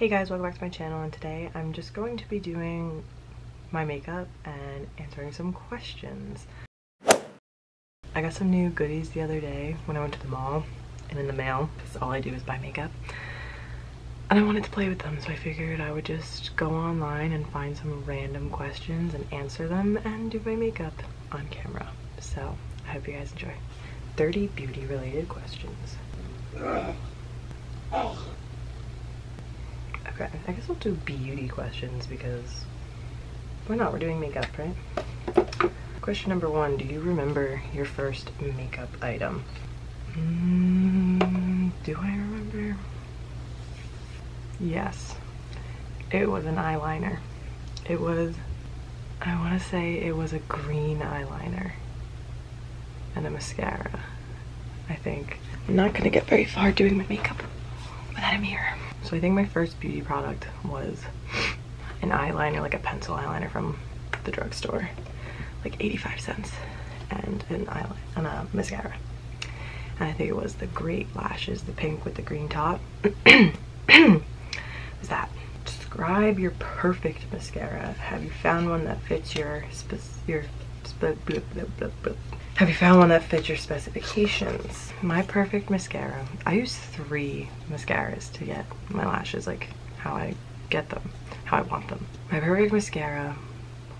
Hey guys, welcome back to my channel, and today I'm just going to be doing my makeup and answering some questions. I got some new goodies the other day when I went to the mall and in the mail, because all I do is buy makeup. And I wanted to play with them, so I figured I would just go online and find some random questions and answer them and do my makeup on camera. So I hope you guys enjoy. 30 beauty related questions. Okay, I guess we'll do beauty questions because why not? We're doing makeup, right? Question number one, do you remember your first makeup item? Do I remember? Yes, it was an eyeliner. It was, I want to say it was a green eyeliner and a mascara, I think. I'm not going to get very far doing my makeup without a mirror. So I think my first beauty product was an eyeliner, like a pencil eyeliner from the drugstore, like 85 cents, and an eyeliner and a mascara. And I think it was the Great Lashes, the pink with the green top. Is that? Describe your perfect mascara. Have you found one that fits your specifications? My perfect mascara. I use 3 mascaras to get my lashes like how I get them, how I want them. My perfect mascara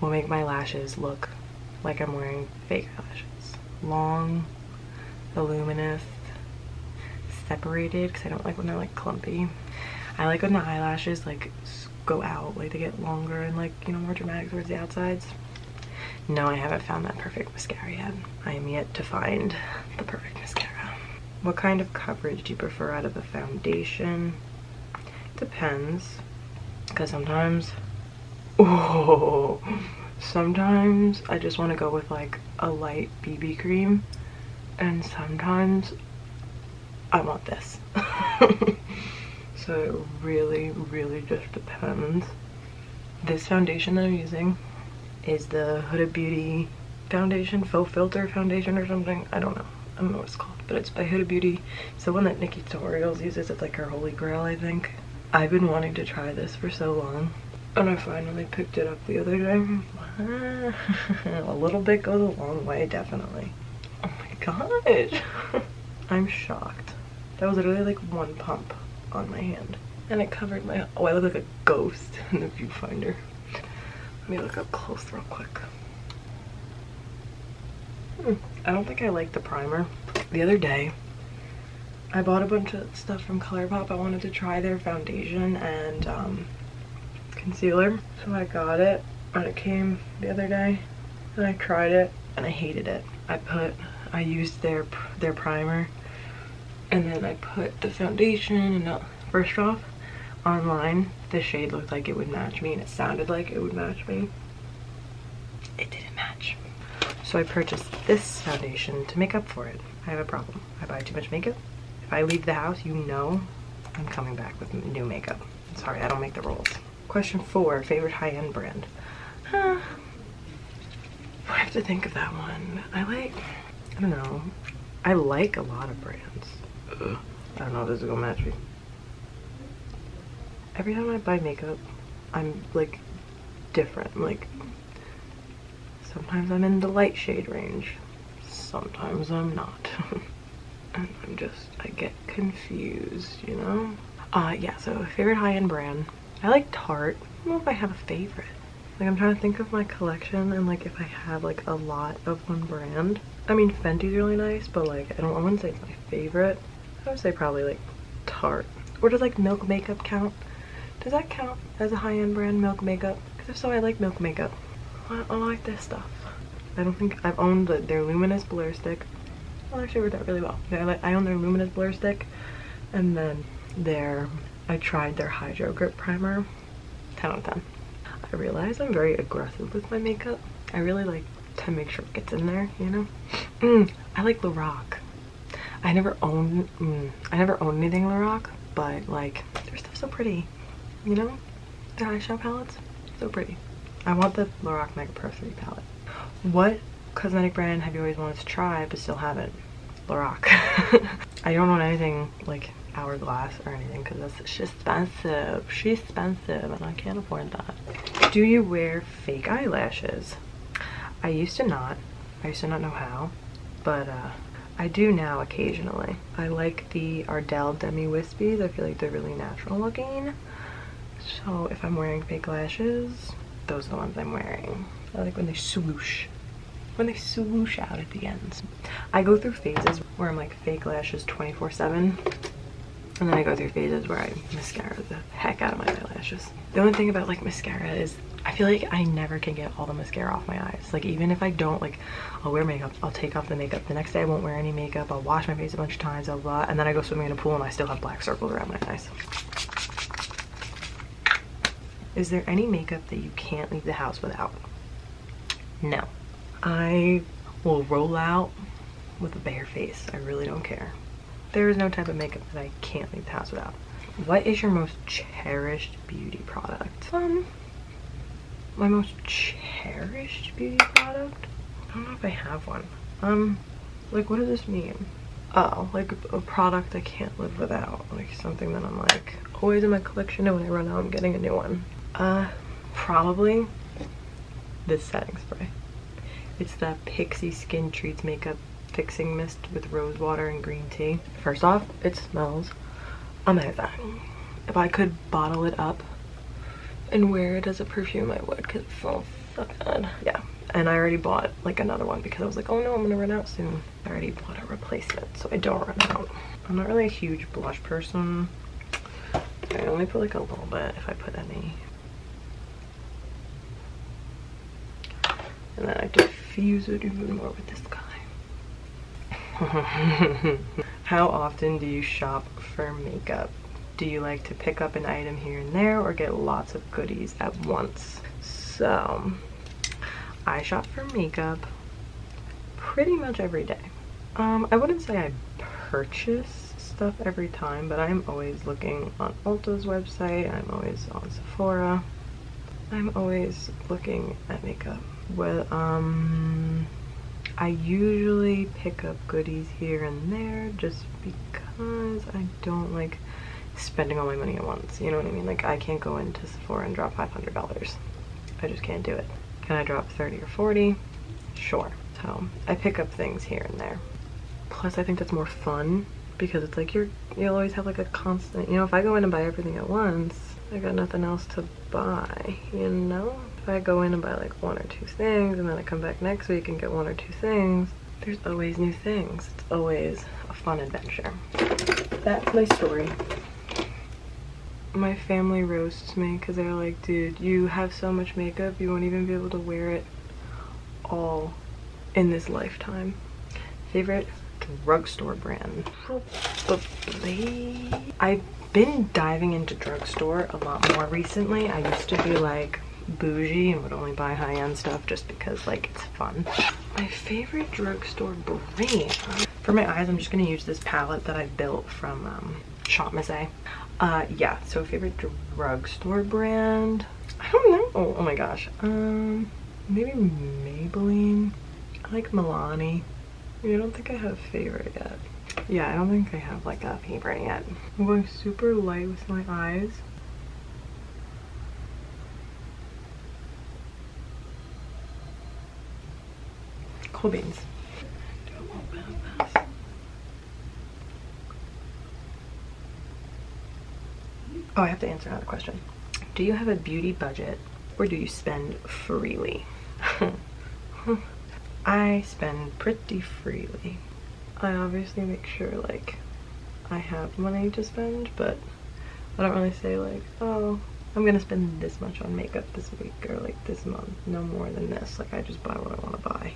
will make my lashes look like I'm wearing fake eyelashes. Long, voluminous, separated, because I don't like when they're like clumpy. I like when the eyelashes like go out, like they get longer and like, you know, more dramatic towards the outsides. No, I haven't found that perfect mascara yet. I am yet to find the perfect mascara. What kind of coverage do you prefer out of the foundation? Depends, because sometimes, oh, sometimes I just want to go with like a light BB cream, and sometimes I want this. So it really just depends. This foundation that I'm using is the Huda Beauty foundation, faux filter foundation or something. I don't know. I don't know what it's called, but it's by Huda Beauty. It's the one that Nikki Tutorials uses. It's like her holy grail, I think. I've been wanting to try this for so long, and I finally picked it up the other day. A little bit goes a long way, definitely. Oh my gosh. I'm shocked. That was literally like one pump on my hand. And it covered my, oh, I look like a ghost in the viewfinder. Let me look up close real quick. I don't think I like the primer. The other day, I bought a bunch of stuff from ColourPop. I wanted to try their foundation and concealer. So I got it when it came the other day, and I tried it and I hated it. I used their primer, and then I put the foundation, and first off, online, the shade looked like it would match me and it sounded like it would match me. It didn't match. So I purchased this foundation to make up for it. I have a problem. I buy too much makeup. If I leave the house, you know I'm coming back with new makeup. I'm sorry, I don't make the rules. Question 4, favorite high-end brand. I have to think of that one. I don't know. I like a lot of brands. I don't know if this is gonna match me. Every time I buy makeup, I'm like different. Like sometimes I'm in the light shade range, sometimes I'm not. And I get confused, you know? Yeah, so favorite high-end brand. I like Tarte. I don't know if I have a favorite. Like I'm trying to think of my collection and like if I have like a lot of one brand. I mean, Fenty's really nice, but like I wouldn't say it's my favorite. I would say probably like Tarte. Or does like Milk Makeup count? Does that count as a high-end brand, Milk Makeup? Because if so, I like Milk Makeup. I like this stuff. I don't think I've owned their Luminous Blur Stick. Well, actually, it worked out really well. I own their Luminous Blur Stick, and then I tried their Hydro Grip Primer. 10 out of 10. I realize I'm very aggressive with my makeup. I really like to make sure it gets in there, you know? I like Lorac. I never owned anything Lorac, but like their stuff's so pretty, you know? Their eyeshadow palettes, so pretty. I want the Lorac Mega Pro 3 palette. What cosmetic brand have you always wanted to try but still haven't? Lorac. I don't own anything like Hourglass or anything because that's she's expensive and I can't afford that. Do you wear fake eyelashes? I used to not. I used to not know how, but I do now occasionally. I like the Ardell Demi Wispies. I feel like they're really natural looking. So if I'm wearing fake lashes, those are the ones I'm wearing. I like when they swoosh. When they swoosh out at the ends. I go through phases where I'm like fake lashes 24/7. And then I go through phases where I mascara the heck out of my eyelashes. The only thing about like mascara is I feel like I never can get all the mascara off my eyes. Like even if I don't, like I'll wear makeup, I'll take off the makeup. The next day I won't wear any makeup. I'll wash my face a bunch of times, I'll blah. And then I go swimming in a pool and I still have black circles around my eyes. Is there any makeup that you can't leave the house without? No. I will roll out with a bare face. I really don't care. There is no type of makeup that I can't leave the house without. What is your most cherished beauty product? My most cherished beauty product? I don't know if I have one. Like what does this mean? Oh, like a product I can't live without. Like something that I'm like always in my collection and when I run out I'm getting a new one. Probably this setting spray. It's the Pixi Skin Treats Makeup Fixing Mist with rose water and green tea. First off, it smells amazing. If I could bottle it up and wear it as a perfume, I would, because it smells so good. Yeah, and I already bought like another one because I was like, oh no, I'm gonna run out soon. I already bought a replacement, so I don't run out. I'm not really a huge blush person. I only put like a little bit if I put any. And then I diffuse it even more with this guy. How often do you shop for makeup? Do you like to pick up an item here and there or get lots of goodies at once? So I shop for makeup pretty much every day. I wouldn't say I purchase stuff every time, but I'm always looking on Ulta's website. I'm always on Sephora. I'm always looking at makeup. Well, I usually pick up goodies here and there just because I don't like spending all my money at once, you know what I mean? Like I can't go into Sephora and drop $500. I just can't do it. Can I drop 30 or 40? Sure. So I pick up things here and there. Plus I think that's more fun because it's like you'll always have like a constant, you know, if I go in and buy everything at once, I got nothing else to buy, you know? I go in and buy like one or two things and then I come back next week and get one or two things. There's always new things. It's always a fun adventure. That's my story. My family roasts me because they're like, dude, you have so much makeup you won't even be able to wear it all in this lifetime. Favorite drugstore brand? Probably. I've been diving into drugstore a lot more recently. I used to be like bougie and would only buy high-end stuff just because like it's fun. My favorite drugstore brand. For my eyes I'm just gonna use this palette that I built from ShopMissA. Yeah, so favorite drugstore brand, I don't know. Oh my gosh, maybe Maybelline. I like Milani. I mean, I don't think I have a favorite yet. Yeah, I don't think I have like a favorite yet. I'm going super light with my eyes. Cool beans. Do a little bit of this. Oh, I have to answer another question. Do you have a beauty budget or do you spend freely? I spend pretty freely. I obviously make sure like I have money to spend, but I don't really say like, oh, I'm gonna spend this much on makeup this week or like this month, no more than this. Like I just buy what I wanna buy.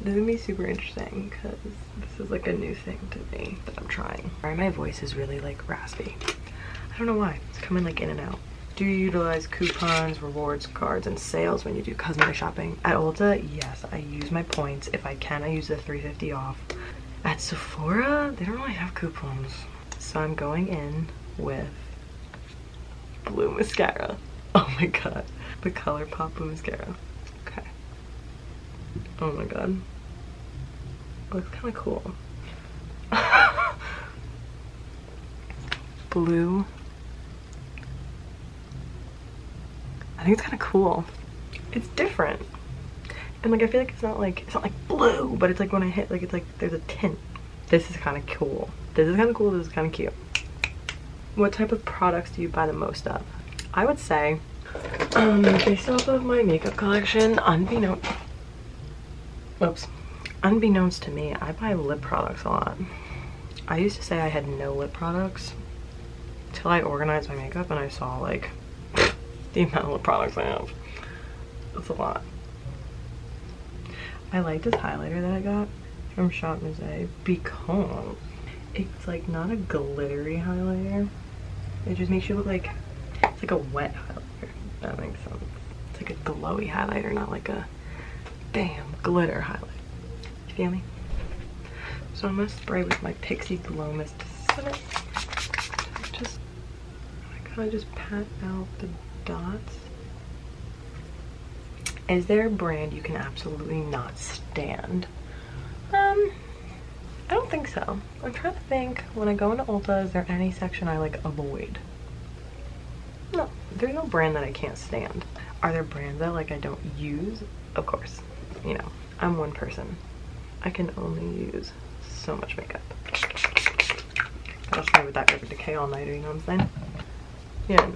This is gonna be super interesting because this is like a new thing to me that I'm trying. Sorry, my voice is really like raspy. I don't know why. It's coming like in and out. Do you utilize coupons, rewards, cards, and sales when you do cosmetic shopping? At Ulta, yes, I use my points. If I can, I use the 350 off. At Sephora, they don't really have coupons. So I'm going in with blue mascara. Oh my god. The ColourPop blue mascara. Oh my god. Looks kind of cool. blue. I think it's kind of cool. It's different. And like I feel like it's not like blue, but it's like when I hit like it's like there's a tint. This is kind of cool. This is kind of cool. This is kind of cute. What type of products do you buy the most of? I would say, based off of my makeup collection, unbeknownst to me, I buy lip products a lot. I used to say I had no lip products till I organized my makeup and I saw like the amount of lip products I have. That's a lot. I like this highlighter that I got from ShopMissA because it's like not a glittery highlighter. It just makes you look like it's like a wet highlighter. That makes sense. It's like a glowy highlighter, not like a damn glitter highlighter. You feel me? So I'm gonna spray with my Pixi Glow Mist set. I kind of just pat out the dots. Is there a brand you can absolutely not stand? I don't think so. I'm trying to think, when I go into Ulta, is there any section I like avoid? No, there's no brand that I can't stand. Are there brands that like I don't use? Of course, you know, I'm one person. I can only use so much makeup. I'll stay with that Urban Decay all night, you know what I'm saying? Yeah.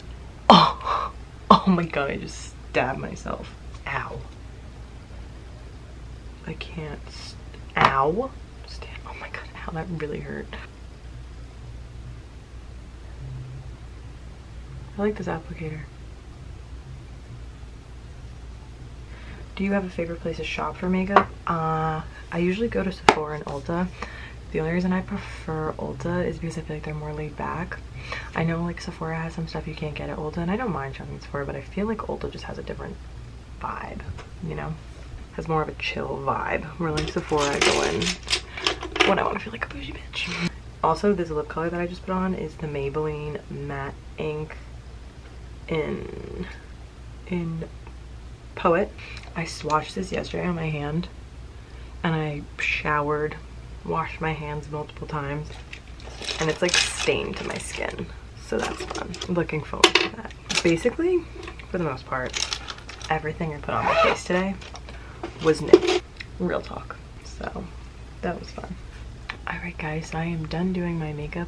Oh, oh my god, I just stabbed myself. Ow. I can't. Ow. Stand. Oh my god, ow, that really hurt. I like this applicator. Do you have a favorite place to shop for makeup? I usually go to Sephora and Ulta. The only reason I prefer Ulta is because I feel like they're more laid back. I know like Sephora has some stuff you can't get at Ulta, and I don't mind shopping at Sephora, but I feel like Ulta just has a different vibe, you know? Has more of a chill vibe. Where like Sephora, I go in when I want to feel like a bougie bitch. Also, this lip color that I just put on is the Maybelline Matte Ink in Poet. I swatched this yesterday on my hand and I showered, washed my hands multiple times, and it's like stained to my skin, so that's fun. I'm looking forward to that. Basically, for the most part, everything I put on my face today was new. Real talk. So that was fun. Alright guys, I am done doing my makeup.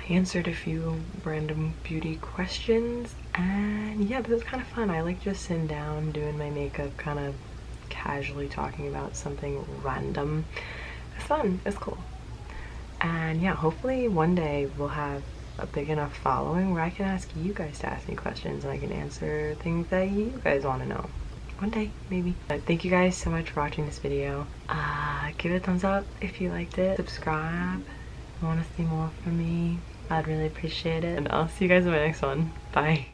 I answered a few random beauty questions, and yeah, this is kind of fun. I like just sitting down doing my makeup, kind of casually talking about something random. It's fun, it's cool. And yeah, hopefully one day we'll have a big enough following where I can ask you guys to ask me questions and I can answer things that you guys want to know. One day, maybe. But thank you guys so much for watching this video. Give it a thumbs up if you liked it. Subscribe if you want to see more from me. I'd really appreciate it. And I'll see you guys in my next one. Bye.